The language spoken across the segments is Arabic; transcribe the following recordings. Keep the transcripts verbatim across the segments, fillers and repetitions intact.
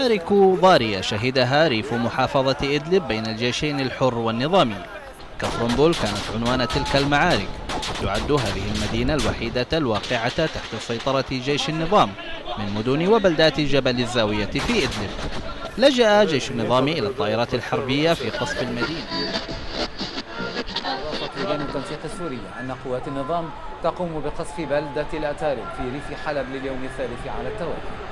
معارك ضارية شهدها ريف محافظة إدلب بين الجيشين الحر والنظامي. كفرنبول كانت عنوان تلك المعارك. تعد هذه المدينة الوحيدة الواقعة تحت سيطرة جيش النظام من مدن وبلدات جبل الزاوية في إدلب. لجأ جيش النظام إلى الطائرات الحربية في قصف المدينة. جانب التنسيق السوري أن قوات النظام تقوم بقصف بلدة الأتارب في ريف حلب لليوم الثالث على التوالي.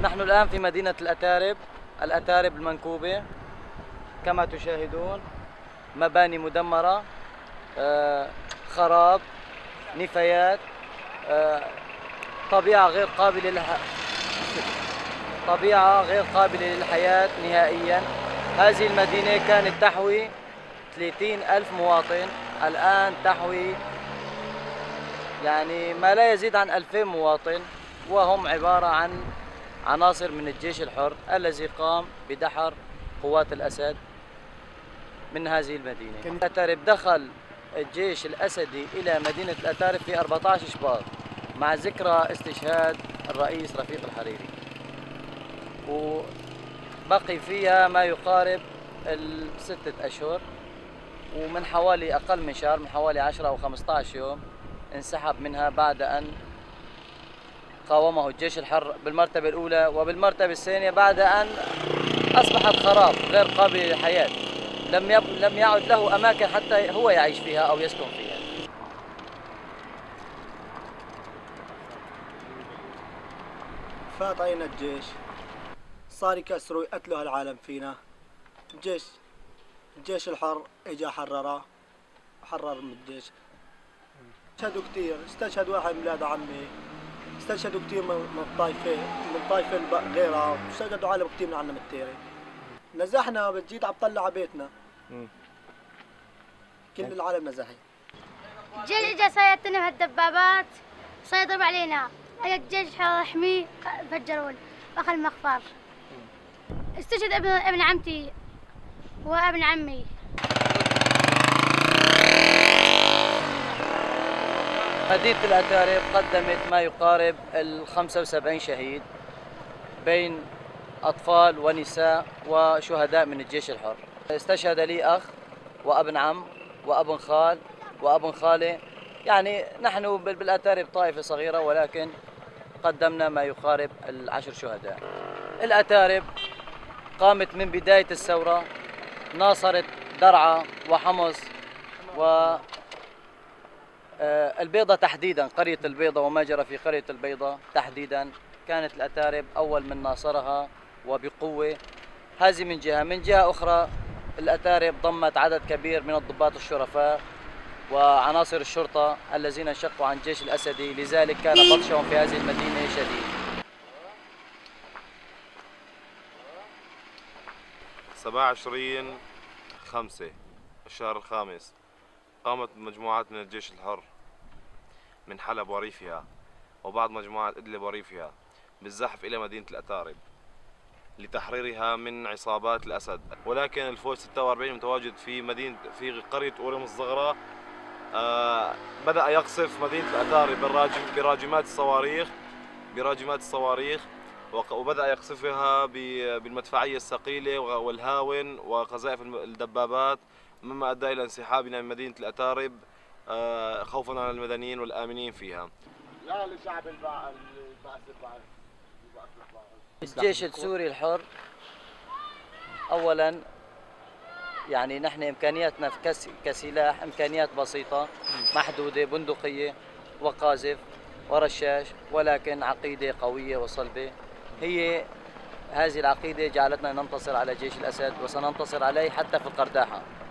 نحن الآن في مدينة الأتارب، الأتارب المنكوبة كما تشاهدون، مباني مدمرة، خراب، نفايات، طبيعة غير قابلة للح... طبيعة غير قابلة للحياة نهائيا. هذه المدينة كانت تحوي ثلاثين ألف مواطن، الآن تحوي يعني ما لا يزيد عن ألفين مواطن، وهم عبارة عن عناصر من الجيش الحر الذي قام بدحر قوات الأسد من هذه المدينة. الأتارب دخل الجيش الأسدي إلى مدينة الأتارب في أربعة عشر شباط مع ذكرى استشهاد الرئيس رفيق الحريري، وبقي فيها ما يقارب الستة أشهر، ومن حوالي أقل من شهر، من حوالي عشرة أو خمسة عشر يوم انسحب منها بعد أن قاومه الجيش الحر بالمرتبة الأولى وبالمرتبة الثانية، بعد أن أصبحت خراب غير قابل للحياة. لم يب... لم يعد له أماكن حتى هو يعيش فيها أو يسكن فيها. فاطينا الجيش صار يكسروا يقتلوا هالعالم فينا. الجيش الجيش الحر إجا حرره حرر من الجيش. استشهدوا كثير، استشهد واحد من ولاد عمي، استشهدوا كثير من الطائفة من الطائفة غيرها، استشهدوا عالم كثير من عنا من التيري. نزحنا بتجيت عم تطلع على بيتنا. مم. كل العالم نزحي. الجيش اجى صيدتنا بهالدبابات، سيطروا علينا، اجى الجيش حمي فجرون واخذ المخفر. استشهد ابن ابن عمتي وابن عمي. مدينة الأتارب قدمت ما يقارب ال خمسة وسبعين شهيد بين أطفال ونساء وشهداء من الجيش الحر. استشهد لي أخ وأبن عم وأبن خال وأبن خالة. يعني نحن بالأتارب طائفة صغيرة، ولكن قدمنا ما يقارب العشر شهداء. الأتارب قامت من بداية الثورة، ناصرت درعا وحمص و البيضاء تحديدا، قرية البيضاء وما جرى في قرية البيضاء تحديدا. كانت الأتارب أول من ناصرها وبقوة. هذه من جهة. من جهة أخرى الأتارب ضمت عدد كبير من الضباط الشرفاء وعناصر الشرطة الذين انشقوا عن الجيش الأسدي، لذلك كان بطشهم في هذه المدينة شديد. سبعة وعشرين خمسة الشهر الخامس قامت مجموعات من الجيش الحر من حلب وريفها وبعض مجموعات إدلب وريفها بالزحف إلى مدينة الأتارب لتحريرها من عصابات الأسد، ولكن الفوج ستة وأربعين متواجد في مدينة في قرية أوريم الصغرى آه بدأ يقصف مدينة الأتارب بالراجم براجمات الصواريخ براجمات الصواريخ وبدأ يقصفها بالمدفعية الثقيلة والهاون وقذائف الدبابات، مما أدى إلى انسحابنا من مدينة الأتارب آه خوفا على المدنيين والآمنين فيها. لا لشعب البعث البعث الجيش السوري الحر. أولا يعني نحن إمكانياتنا كسلاح إمكانيات بسيطة محدودة، بندقية وقاذف ورشاش، ولكن عقيدة قوية وصلبة. هي هذه العقيدة جعلتنا ننتصر على جيش الأسد، وسننتصر عليه حتى في القرداحة.